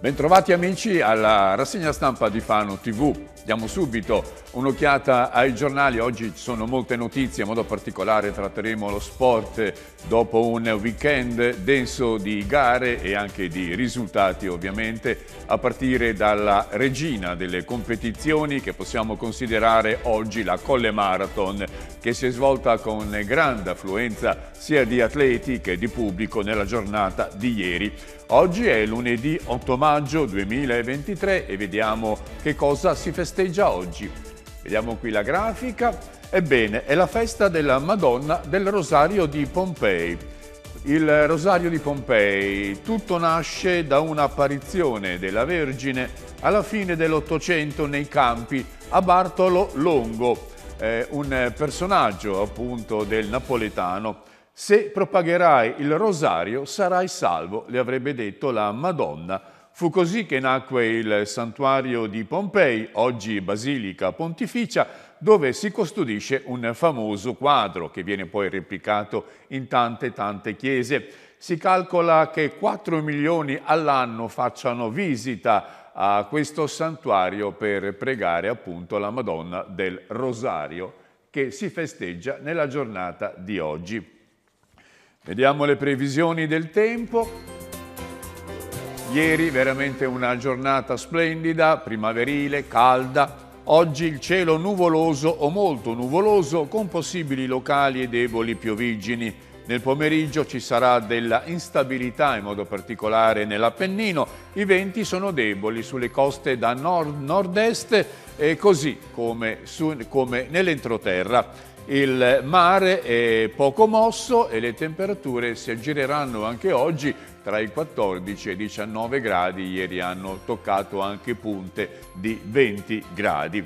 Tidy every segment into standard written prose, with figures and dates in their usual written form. Bentrovati amici alla rassegna stampa di Fano TV. Diamo subito un'occhiata ai giornali. Oggi ci sono molte notizie, in modo particolare tratteremo lo sport dopo un weekend denso di gare e anche di risultati, ovviamente, a partire dalla regina delle competizioni che possiamo considerare oggi, la Colle Marathon, che si è svolta con grande affluenza sia di atleti che di pubblico nella giornata di ieri. Oggi è lunedì 8 maggio 2023 e vediamo che cosa si festeggia oggi. Vediamo qui la grafica. Ebbene, è la festa della Madonna del Rosario di Pompei. Il Rosario di Pompei, tutto nasce da un'apparizione della Vergine alla fine dell'Ottocento nei campi a Bartolo Longo, un personaggio appunto del napoletano. Se propagherai il rosario sarai salvo, le avrebbe detto la Madonna. Fu così che nacque il santuario di Pompei, oggi Basilica Pontificia, dove si custodisce un famoso quadro che viene poi replicato in tante chiese. Si calcola che 4 milioni all'anno facciano visita a questo santuario per pregare appunto la Madonna del Rosario, che si festeggia nella giornata di oggi. Vediamo le previsioni del tempo. Ieri veramente una giornata splendida, primaverile, calda. Oggi il cielo nuvoloso o molto nuvoloso con possibili locali e deboli pioviggini. Nel pomeriggio ci sarà della instabilità, in modo particolare nell'Appennino. I venti sono deboli sulle coste da nord-nord-est e così come nell'entroterra. Il mare è poco mosso e le temperature si aggireranno anche oggi tra i 14 e i 19 gradi. Ieri hanno toccato anche punte di 20 gradi.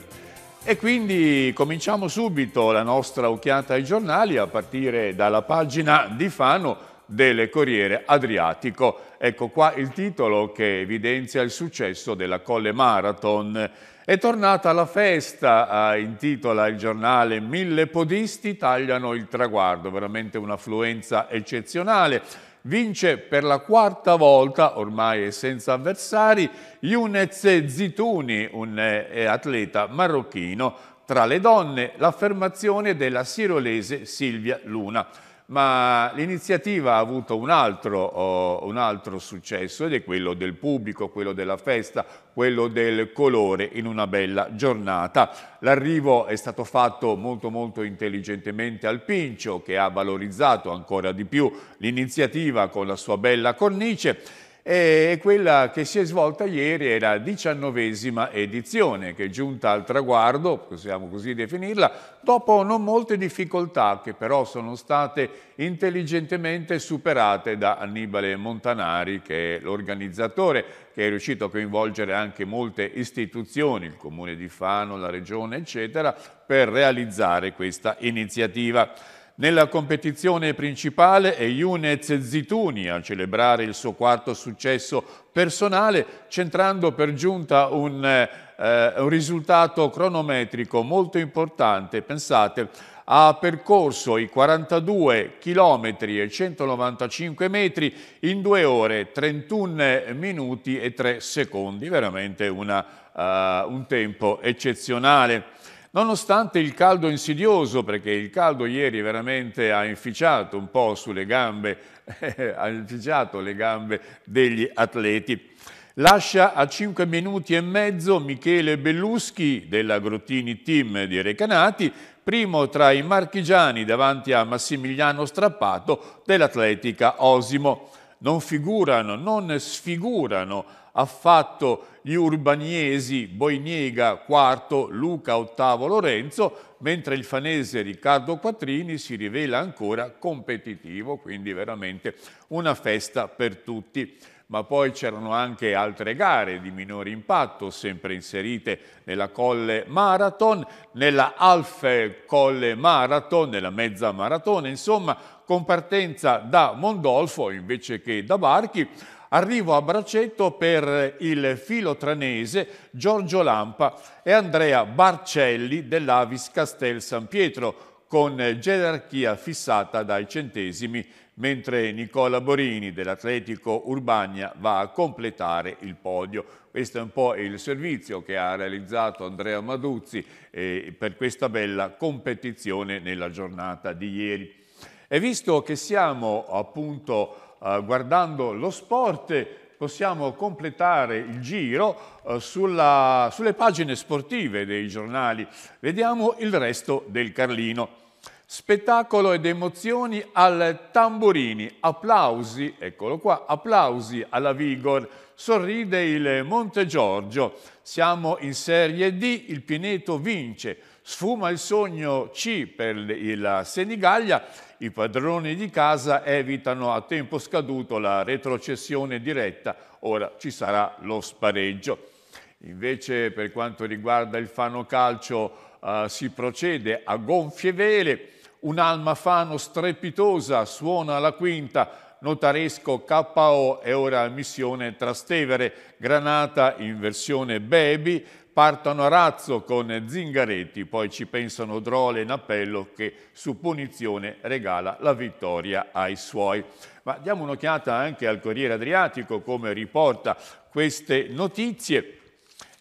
E quindi cominciamo subito la nostra occhiata ai giornali a partire dalla pagina di Fano del Corriere Adriatico. Ecco qua il titolo che evidenzia il successo della Colle Marathon. È tornata la festa, intitola il giornale. 1000 podisti tagliano il traguardo, veramente un'affluenza eccezionale. Vince per la quarta volta, ormai senza avversari, Younes Zitouni, un atleta marocchino. Tra le donne l'affermazione della sirolese Silvia Luna. Ma l'iniziativa ha avuto un altro successo ed è quello del pubblico, quello della festa, quello del colore in una bella giornata. L'arrivo è stato fatto molto intelligentemente al Pincio, che ha valorizzato ancora di più l'iniziativa con la sua bella cornice. E quella che si è svolta ieri è la 19ª edizione, che è giunta al traguardo, possiamo così definirla, dopo non molte difficoltà che però sono state intelligentemente superate da Annibale Montanari, che è l'organizzatore, che è riuscito a coinvolgere anche molte istituzioni, il Comune di Fano, la Regione, eccetera, per realizzare questa iniziativa. Nella competizione principale è Younes Zitouni a celebrare il suo quarto successo personale, centrando per giunta un risultato cronometrico molto importante. Pensate, ha percorso i 42 km e 195 metri in 2 ore, 31 minuti e 3 secondi, veramente un tempo eccezionale. Nonostante il caldo insidioso, perché il caldo ieri veramente ha inficiato un po' sulle gambe, ha inficiato le gambe degli atleti. Lascia a 5 minuti e mezzo Michele Belluschi della Grottini Team di Recanati, primo tra i marchigiani davanti a Massimiliano Strappato dell'Atletica Osimo. Non sfigurano affatto gli urbaniesi Boiniega quarto, Luca ottavo, Lorenzo, mentre il fanese Riccardo Quattrini si rivela ancora competitivo, quindi veramente una festa per tutti. Ma poi c'erano anche altre gare di minore impatto, sempre inserite nella Colle Marathon, nella Half Colle Marathon, nella mezza maratona, insomma, con partenza da Mondolfo invece che da Barchi. Arrivo a braccetto per il filotranese Giorgio Lampa e Andrea Barcelli dell'Avis Castel San Pietro, con gerarchia fissata dai centesimi, mentre Nicola Borini dell'Atletico Urbania va a completare il podio. Questo è un po' il servizio che ha realizzato Andrea Maduzzi per questa bella competizione nella giornata di ieri. E visto che stiamo appunto guardando lo sport, possiamo completare il giro sulle pagine sportive dei giornali. Vediamo il resto del Carlino. Spettacolo ed emozioni al Tamburini, applausi, eccolo qua, applausi alla Vigor, sorride il Monte Giorgio, siamo in Serie D, il Pineto vince, sfuma il sogno C per la Senigallia, i padroni di casa evitano a tempo scaduto la retrocessione diretta, ora ci sarà lo spareggio. Invece per quanto riguarda il Fano Calcio si procede a gonfie vele, un'alma Fano strepitosa suona la quinta, Notaresco KO e ora missione Trastevere, Granata in versione baby, partono a razzo con Zingaretti, poi ci pensano Drole e Nappello che su punizione regala la vittoria ai suoi. Ma diamo un'occhiata anche al Corriere Adriatico come riporta queste notizie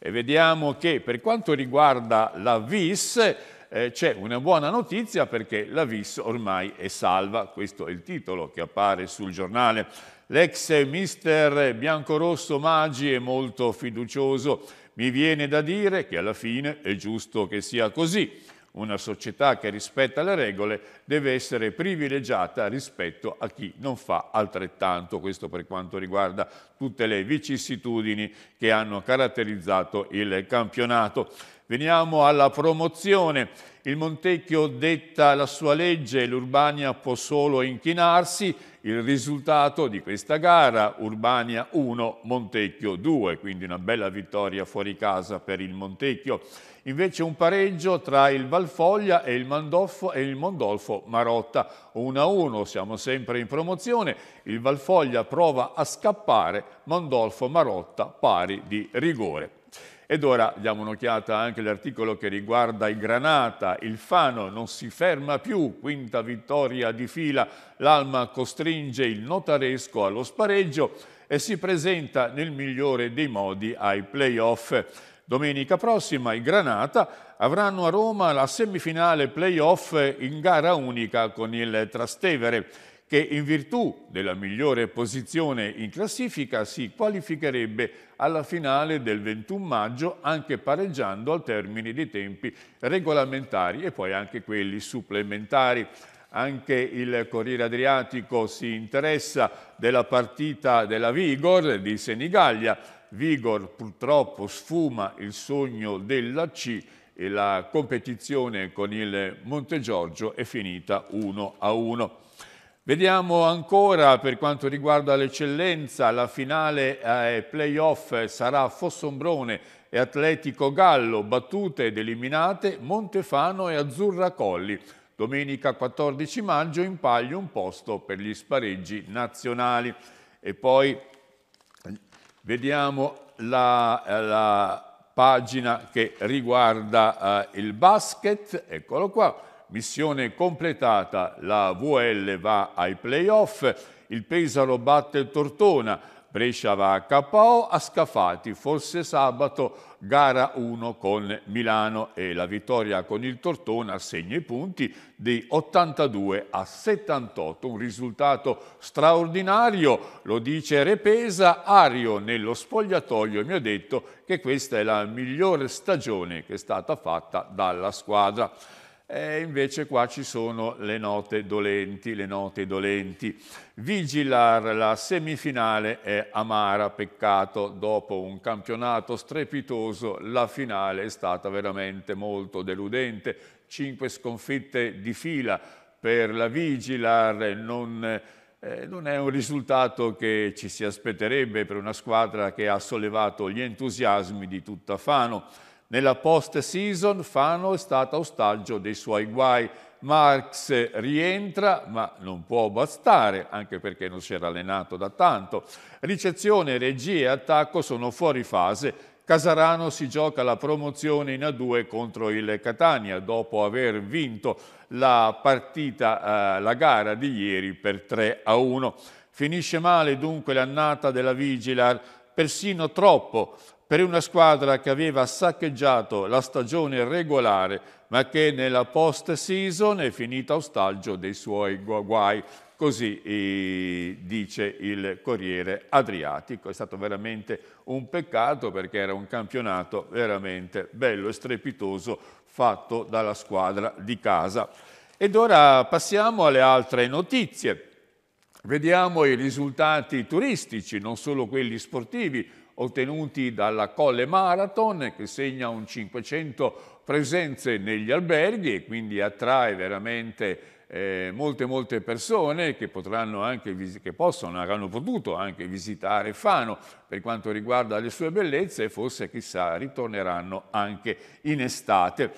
e vediamo che per quanto riguarda la Vis c'è una buona notizia perché la Vis ormai è salva, questo è il titolo che appare sul giornale. L'ex mister biancorosso Maggi è molto fiducioso. Mi viene da dire che alla fine è giusto che sia così. Una società che rispetta le regole deve essere privilegiata rispetto a chi non fa altrettanto. Questo per quanto riguarda tutte le vicissitudini che hanno caratterizzato il campionato. Veniamo alla promozione. Il Montecchio detta la sua legge, l'Urbania può solo inchinarsi. Il risultato di questa gara, Urbania 1, Montecchio 2, quindi una bella vittoria fuori casa per il Montecchio. Invece un pareggio tra il Valfoglia e il Mondolfo-Marotta, 1-1, siamo sempre in promozione. Il Valfoglia prova a scappare, Mondolfo-Marotta pari di rigore. Ed ora diamo un'occhiata anche all'articolo che riguarda il Granata. Il Fano non si ferma più, quinta vittoria di fila. L'Alma costringe il Notaresco allo spareggio e si presenta nel migliore dei modi ai play-off. Domenica prossima il Granata avranno a Roma la semifinale play-off in gara unica con il Trastevere, che in virtù della migliore posizione in classifica si qualificherebbe alla finale del 21 maggio anche pareggiando al termine dei tempi regolamentari e poi anche quelli supplementari. Anche il Corriere Adriatico si interessa della partita della Vigor di Senigallia. Vigor purtroppo sfuma il sogno della C e la competizione con il Montegiorgio è finita 1-1. Vediamo ancora per quanto riguarda l'eccellenza, la finale play-off sarà Fossombrone e Atletico Gallo, battute ed eliminate Montefano e Azzurra Colli. Domenica 14 maggio in palio un posto per gli spareggi nazionali. E poi vediamo la pagina che riguarda il basket, eccolo qua. Missione completata, la VL va ai play-off, il Pesaro batte il Tortona, Brescia va a KO, a Scafati, forse sabato, gara 1 con Milano e la vittoria con il Tortona segna i punti di 82-78, un risultato straordinario, lo dice Repesa, Ario nello spogliatoio mi ha detto che questa è la migliore stagione che è stata fatta dalla squadra. E invece qua ci sono le note dolenti, Vigilar, la semifinale è amara, peccato, dopo un campionato strepitoso la finale è stata veramente molto deludente, 5 sconfitte di fila per la Vigilar, non è un risultato che ci si aspetterebbe per una squadra che ha sollevato gli entusiasmi di tutta Fano. Nella post-season Fano è stata ostaggio dei suoi guai. Marx rientra, ma non può bastare, anche perché non si era allenato da tanto. Ricezione, regia e attacco sono fuori fase. Casarano si gioca la promozione in A2 contro il Catania dopo aver vinto la partita, la gara di ieri per 3-1. Finisce male dunque l'annata della Vigilar, persino troppo per una squadra che aveva saccheggiato la stagione regolare ma che nella post-season è finita ostaggio dei suoi guai. Così dice il Corriere Adriatico. È stato veramente un peccato perché era un campionato veramente bello e strepitoso fatto dalla squadra di casa. Ed ora passiamo alle altre notizie. Vediamo i risultati turistici, non solo quelli sportivi, ottenuti dalla Colle Marathon, che segna un 500 presenze negli alberghi e quindi attrae veramente molte persone che potranno anche hanno potuto anche visitare Fano per quanto riguarda le sue bellezze, e forse chissà ritorneranno anche in estate.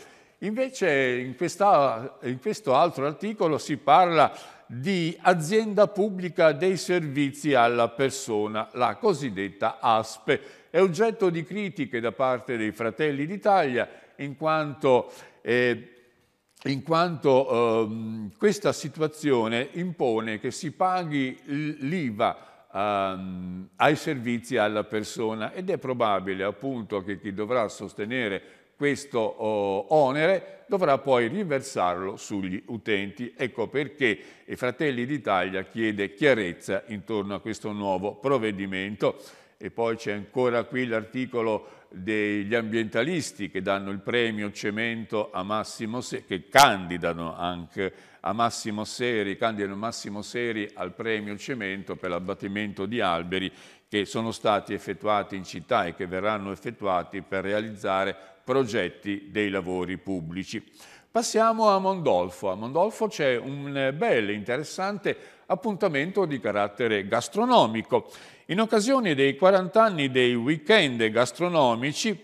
Invece in questo altro articolo si parla di azienda pubblica dei servizi alla persona, la cosiddetta ASPE. È oggetto di critiche da parte dei Fratelli d'Italia in quanto questa situazione impone che si paghi l'IVA ai servizi alla persona, ed è probabile appunto che chi dovrà sostenere questo onere dovrà poi riversarlo sugli utenti. Ecco perché i Fratelli d'Italia chiede chiarezza intorno a questo nuovo provvedimento. E poi c'è ancora qui l'articolo degli ambientalisti che danno il premio Cemento a Massimo Seri, che candidano anche a Massimo Seri, candidano Massimo Seri al premio Cemento per l'abbattimento di alberi che sono stati effettuati in città e che verranno effettuati per realizzare progetti dei lavori pubblici. Passiamo a Mondolfo. A Mondolfo c'è un bel e interessante appuntamento di carattere gastronomico. In occasione dei 40 anni dei weekend gastronomici,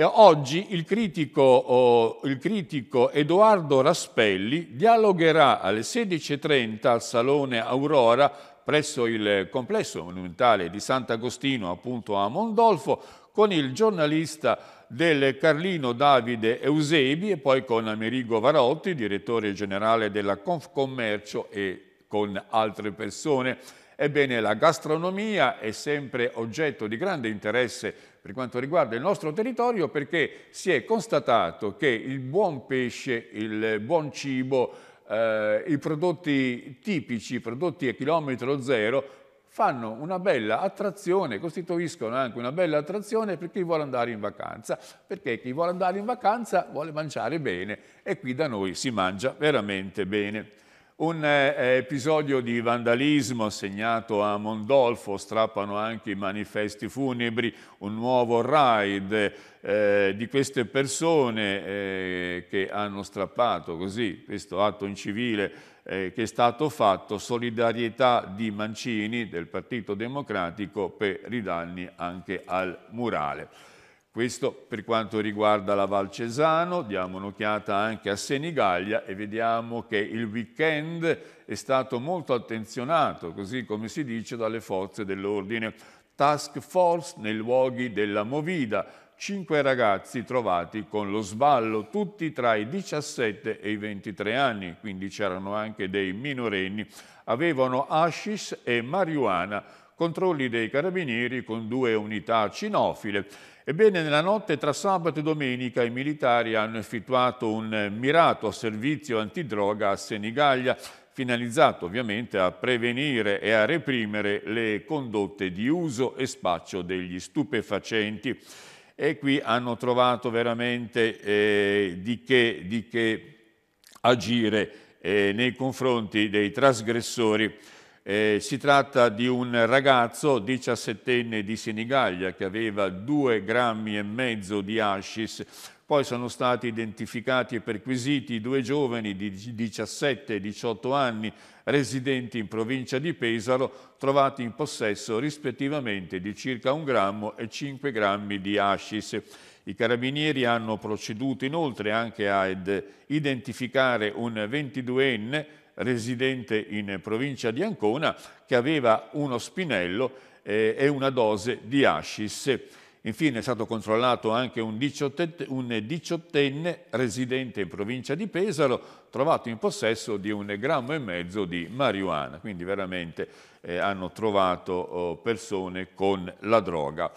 oggi il critico Edoardo Raspelli dialogherà alle 16:30 al Salone Aurora presso il complesso monumentale di Sant'Agostino, appunto a Mondolfo, con il giornalista del Carlino Davide Eusebi e poi con Amerigo Varotti, direttore generale della Confcommercio, e con altre persone. Ebbene, la gastronomia è sempre oggetto di grande interesse per quanto riguarda il nostro territorio, perché si è constatato che il buon pesce, il buon cibo, i prodotti tipici, i prodotti a chilometro zero, fanno una bella attrazione, costituiscono anche una bella attrazione per chi vuole andare in vacanza, perché chi vuole andare in vacanza vuole mangiare bene, e qui da noi si mangia veramente bene. Un episodio di vandalismo segnato a Mondolfo, strappano anche i manifesti funebri, un nuovo raid di queste persone che hanno strappato così questo atto incivile che è stato fatto. Solidarietà di Mancini del Partito Democratico per i danni anche al murale. Questo per quanto riguarda la Val Cesano. Diamo un'occhiata anche a Senigallia e vediamo che il weekend è stato molto attenzionato, così come si dice, dalle forze dell'ordine. Task force nei luoghi della Movida. 5 ragazzi trovati con lo sballo, tutti tra i 17 e i 23 anni, quindi c'erano anche dei minorenni, avevano hashish e marijuana, controlli dei carabinieri con 2 unità cinofile. Ebbene, nella notte tra sabato e domenica i militari hanno effettuato un mirato servizio antidroga a Senigallia, finalizzato ovviamente a prevenire e a reprimere le condotte di uso e spaccio degli stupefacenti. E qui hanno trovato veramente di che agire nei confronti dei trasgressori. Si tratta di un ragazzo 17enne di Senigallia che aveva 2,5 grammi di hashish. Poi sono stati identificati e perquisiti 2 giovani di 17 e 18 anni residenti in provincia di Pesaro, trovati in possesso rispettivamente di circa 1 grammo e 5 grammi di hashish. I carabinieri hanno proceduto inoltre anche ad identificare un 22enne residente in provincia di Ancona che aveva uno spinello e una dose di hashish. Infine è stato controllato anche un diciottenne residente in provincia di Pesaro, trovato in possesso di 1,5 grammi di marijuana. Quindi veramente hanno trovato persone con la droga.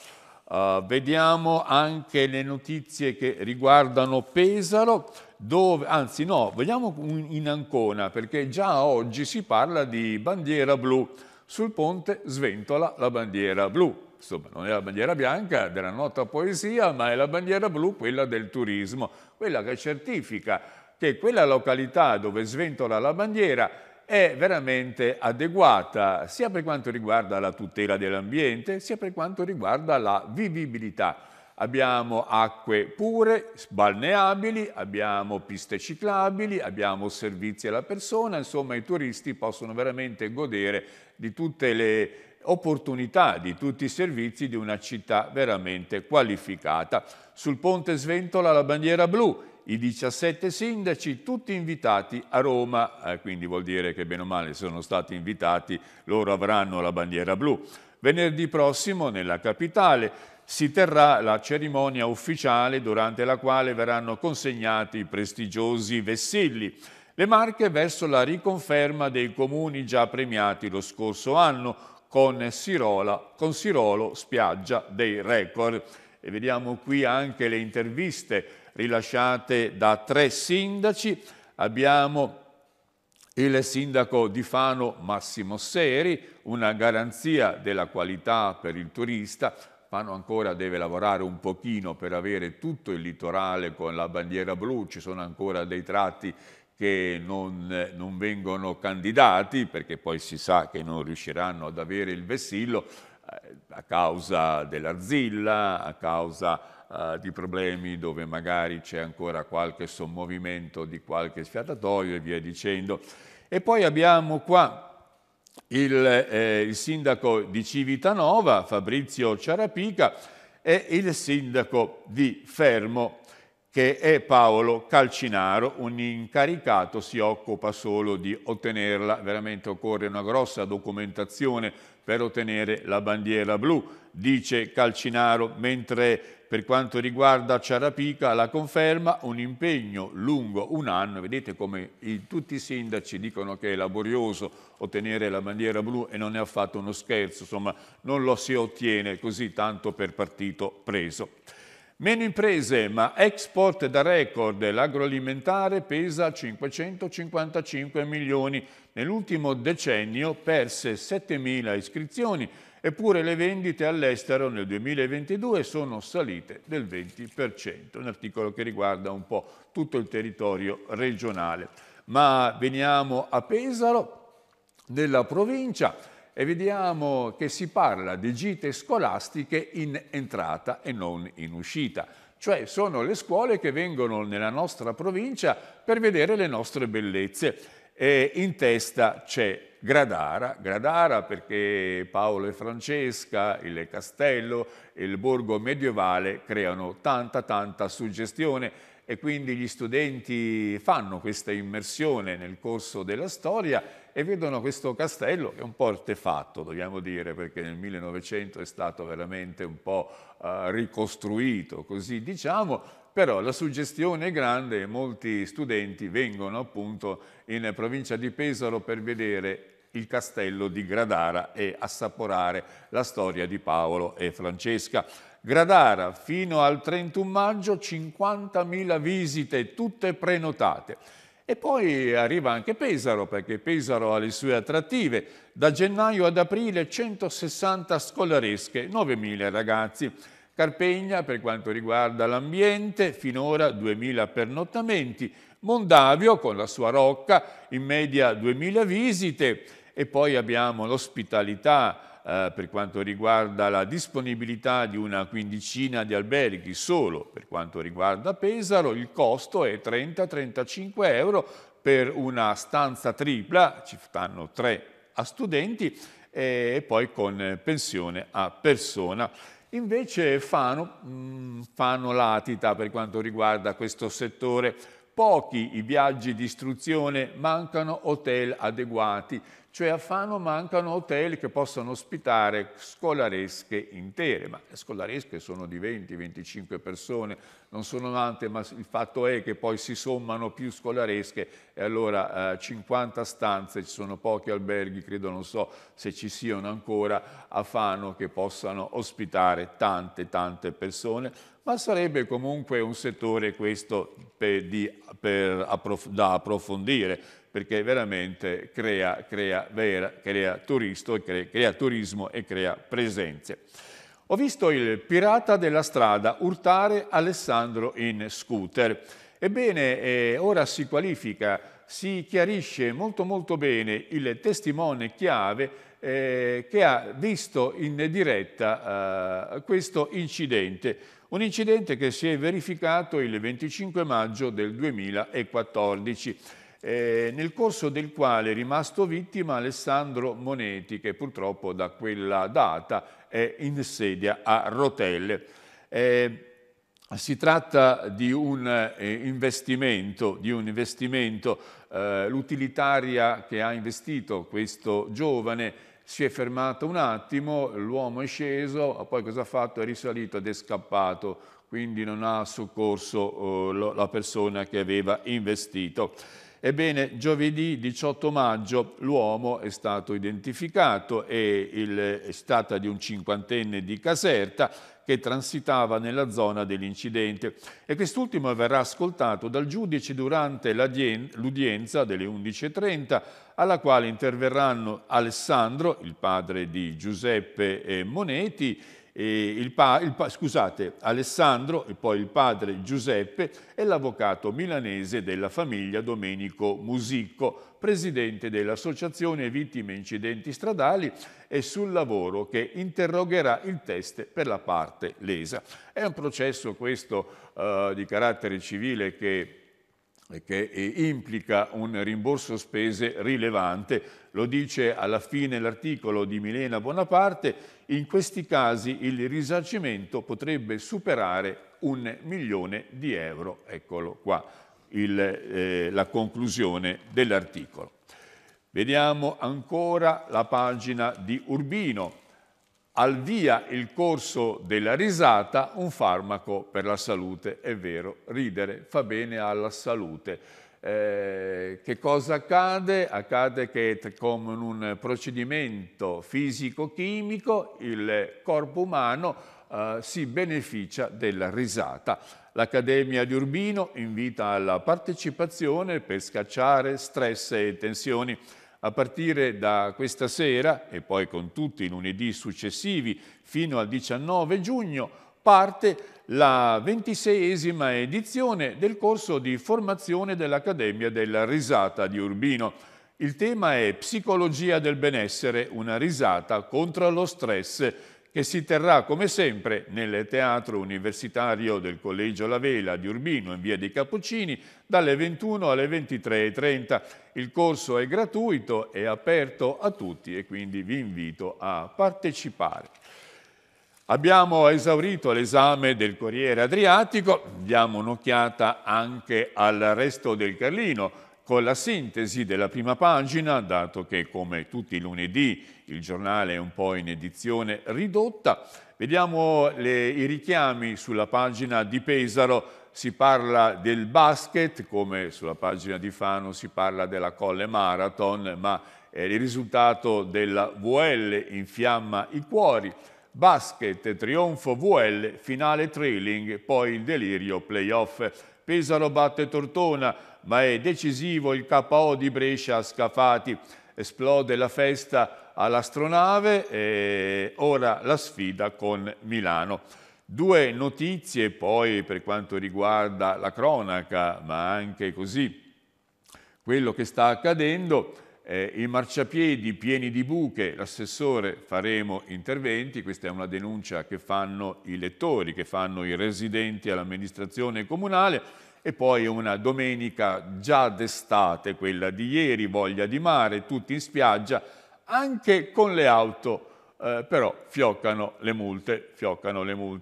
Vediamo anche le notizie che riguardano Pesaro, dove, anzi no, vediamo in Ancona, perché già oggi si parla di bandiera blu. Sul ponte sventola la bandiera blu. Insomma, non è la bandiera bianca della nota poesia, ma è la bandiera blu, quella del turismo, quella che certifica che quella località dove sventola la bandiera è veramente adeguata sia per quanto riguarda la tutela dell'ambiente sia per quanto riguarda la vivibilità. Abbiamo acque pure, balneabili, abbiamo piste ciclabili, abbiamo servizi alla persona, insomma i turisti possono veramente godere di tutte le opportunità, di tutti i servizi di una città veramente qualificata. Sul ponte sventola la bandiera blu. I 17 sindaci tutti invitati a Roma, quindi vuol dire che bene o male sono stati invitati, loro avranno la bandiera blu. Venerdì prossimo nella capitale si terrà la cerimonia ufficiale durante la quale verranno consegnati i prestigiosi vessilli. Le Marche verso la riconferma dei comuni già premiati lo scorso anno con Sirolo spiaggia dei record. E vediamo qui anche le interviste rilasciate da 3 sindaci. Abbiamo il sindaco di Fano Massimo Seri, una garanzia della qualità per il turista. Fano ancora deve lavorare un pochino per avere tutto il litorale con la bandiera blu, ci sono ancora dei tratti che non vengono candidati perché poi si sa che non riusciranno ad avere il vessillo a causa dell'arzilla, a causa di problemi dove magari c'è ancora qualche sommovimento di qualche sfiatatoio e via dicendo. E poi abbiamo qua il sindaco di Civitanova, Fabrizio Ciarapica, e il sindaco di Fermo, che è Paolo Calcinaro, un incaricato si occupa solo di ottenerla. Veramente occorre una grossa documentazione per ottenere la bandiera blu, dice Calcinaro, mentre per quanto riguarda Ciarapica la conferma, un impegno lungo un anno. Vedete come tutti i sindaci dicono che è laborioso ottenere la bandiera blu e non è affatto uno scherzo, insomma non lo si ottiene così tanto per partito preso. Meno imprese, ma export da record, l'agroalimentare pesa 555 milioni. Nell'ultimo decennio perse 7.000 iscrizioni, eppure le vendite all'estero nel 2022 sono salite del 20%. Un articolo che riguarda un po' tutto il territorio regionale. Ma veniamo a Pesaro, nella provincia, e vediamo che si parla di gite scolastiche in entrata e non in uscita. Cioè sono le scuole che vengono nella nostra provincia per vedere le nostre bellezze. E in testa c'è Gradara perché Paolo e Francesca, il castello e il borgo medievale creano tanta suggestione e quindi gli studenti fanno questa immersione nel corso della storia e vedono questo castello che è un po' artefatto, dobbiamo dire, perché nel 1900 è stato veramente un po' ricostruito, così diciamo, però la suggestione è grande e molti studenti vengono appunto in provincia di Pesaro per vedere il castello di Gradara e assaporare la storia di Paolo e Francesca. Gradara, fino al 31 maggio, 50.000 visite, tutte prenotate. E poi arriva anche Pesaro, perché Pesaro ha le sue attrattive. Da gennaio ad aprile, 160 scolaresche, 9.000 ragazzi. Carpegna, per quanto riguarda l'ambiente, finora 2.000 pernottamenti. Mondavio, con la sua rocca, in media 2.000 visite. E poi abbiamo l'ospitalità per quanto riguarda la disponibilità di una quindicina di alberghi solo. Per quanto riguarda Pesaro il costo è 30-35 euro per una stanza tripla, ci fanno 3 a studenti e poi con pensione a persona. Invece Fano latita per quanto riguarda questo settore. Pochi i viaggi di istruzione, mancano hotel adeguati. Cioè a Fano mancano hotel che possano ospitare scolaresche intere, ma le scolaresche sono di 20-25 persone, non sono tante, ma il fatto è che poi si sommano più scolaresche e allora 50 stanze, ci sono pochi alberghi, credo, non so se ci siano ancora a Fano che possano ospitare tante persone, ma sarebbe comunque un settore questo da approfondire, perché veramente crea turismo e crea presenze. Ho visto il pirata della strada urtare Alessandro in scooter. Ebbene, ora si qualifica, si chiarisce molto bene il testimone chiave che ha visto in diretta questo incidente. Un incidente che si è verificato il 25 maggio del 2014. Nel corso del quale è rimasto vittima Alessandro Moneti, che purtroppo da quella data è in sedia a rotelle. Si tratta di un investimento, l'utilitaria che ha investito questo giovane si è fermata un attimo, l'uomo è sceso, poi cosa ha fatto? È risalito ed è scappato, quindi non ha soccorso la persona che aveva investito. Ebbene, giovedì 18 maggio l'uomo è stato identificato, si tratta di un 50enne di Caserta che transitava nella zona dell'incidente e quest'ultimo verrà ascoltato dal giudice durante l'udienza delle 11:30 alla quale interverranno Alessandro, il padre di Giuseppe Moneti, Alessandro e poi il padre Giuseppe e l'avvocato milanese della famiglia Domenico Musicco, presidente dell'associazione Vittime Incidenti Stradali e sul lavoro, che interrogherà il teste per la parte lesa. È un processo questo di carattere civile che implica un rimborso spese rilevante. Lo dice alla fine l'articolo di Milena Bonaparte, in questi casi il risarcimento potrebbe superare 1 milione di euro. Eccolo qua, la conclusione dell'articolo. Vediamo ancora la pagina di Urbino. Al via il corso della risata, un farmaco per la salute. È vero, ridere fa bene alla salute. Che cosa accade? Accade che come in un procedimento fisico-chimico il corpo umano si beneficia della risata. L'Accademia di Urbino invita alla partecipazione per scacciare stress e tensioni. A partire da questa sera e poi con tutti i lunedì successivi fino al 19 giugno parte la 26esima edizione del corso di formazione dell'Accademia della Risata di Urbino. Il tema è Psicologia del benessere, una risata contro lo stress, che si terrà come sempre nel Teatro Universitario del Collegio La Vela di Urbino in via dei Cappuccini dalle 21 alle 23:30. Il corso è gratuito, è aperto a tutti e quindi vi invito a partecipare. Abbiamo esaurito l'esame del Corriere Adriatico, diamo un'occhiata anche al resto del Carlino, con la sintesi della prima pagina, dato che come tutti i lunedì il giornale è un po' in edizione ridotta. Vediamo i richiami sulla pagina di Pesaro. Si parla del basket, come sulla pagina di Fano si parla della Colle Marathon, ma il risultato della VL infiamma i cuori. Basket, trionfo VL, finale thrilling, poi il delirio playoff. Pesaro batte Tortona, ma è decisivo il KO di Brescia a Scafati. Esplode la festa all'astronave e ora la sfida con Milano. Due notizie poi per quanto riguarda la cronaca, ma anche così quello che sta accadendo. I marciapiedi pieni di buche, l'assessore, faremo interventi. Questa è una denuncia che fanno i lettori, che fanno i residenti all'amministrazione comunale. E poi una domenica già d'estate, quella di ieri, voglia di mare, tutti in spiaggia, anche con le auto, però fioccano le multe,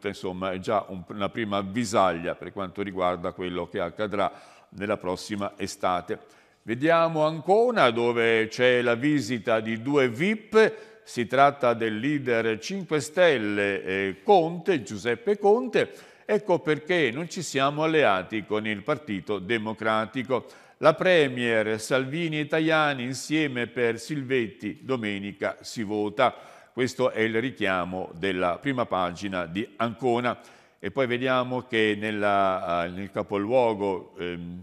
insomma è già una prima avvisaglia per quanto riguarda quello che accadrà nella prossima estate. Vediamo Ancona, dove c'è la visita di due VIP, si tratta del leader 5 Stelle Conte, Giuseppe Conte, ecco perché non ci siamo alleati con il Partito Democratico. La Premier, Salvini e Tajani insieme per Silvetti, domenica si vota. Questo è il richiamo della prima pagina di Ancona. E poi vediamo che nel capoluogo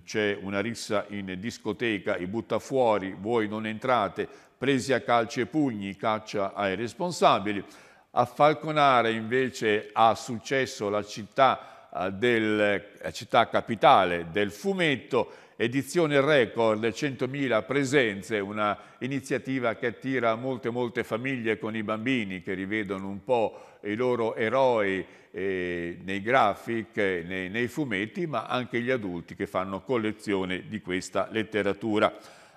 c'è una rissa in discoteca, i buttafuori, voi non entrate, presi a calci e pugni, caccia ai responsabili. A Falconara invece ha successo la città capitale del fumetto, edizione record, 100.000 presenze, una iniziativa che attira molte famiglie con i bambini che rivedono un po' i loro eroi nei graphic, nei fumetti, ma anche gli adulti che fanno collezione di questa letteratura.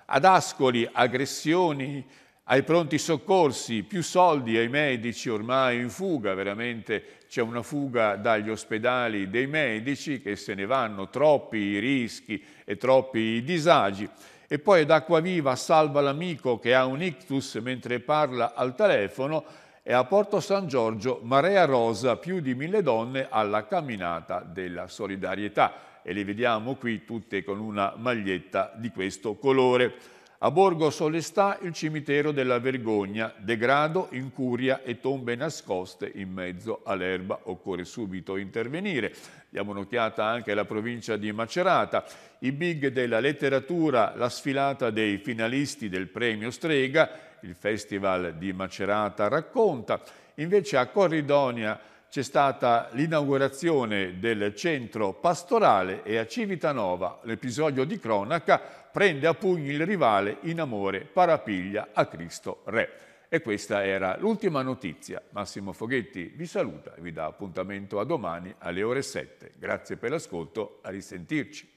Ad Ascoli, aggressioni ai pronti soccorsi, più soldi ai medici ormai in fuga, veramente c'è una fuga dagli ospedali dei medici che se ne vanno, troppi i rischi e troppi i disagi. E poi ad Acquaviva salva l'amico che ha un ictus mentre parla al telefono, e a Porto San Giorgio marea rosa, più di 1000 donne alla camminata della solidarietà, e le vediamo qui tutte con una maglietta di questo colore. A Borgo Solestà il cimitero della vergogna, degrado, incuria e tombe nascoste in mezzo all'erba, occorre subito intervenire. Diamo un'occhiata anche alla provincia di Macerata, i big della letteratura, la sfilata dei finalisti del premio Strega, il Festival di Macerata racconta. Invece a Corridonia c'è stata l'inaugurazione del centro pastorale, e a Civitanova l'episodio di cronaca prende a pugni il rivale in amore, parapiglia a Cristo Re. E questa era l'ultima notizia. Massimo Foghetti vi saluta e vi dà appuntamento a domani alle ore 7. Grazie per l'ascolto, a risentirci.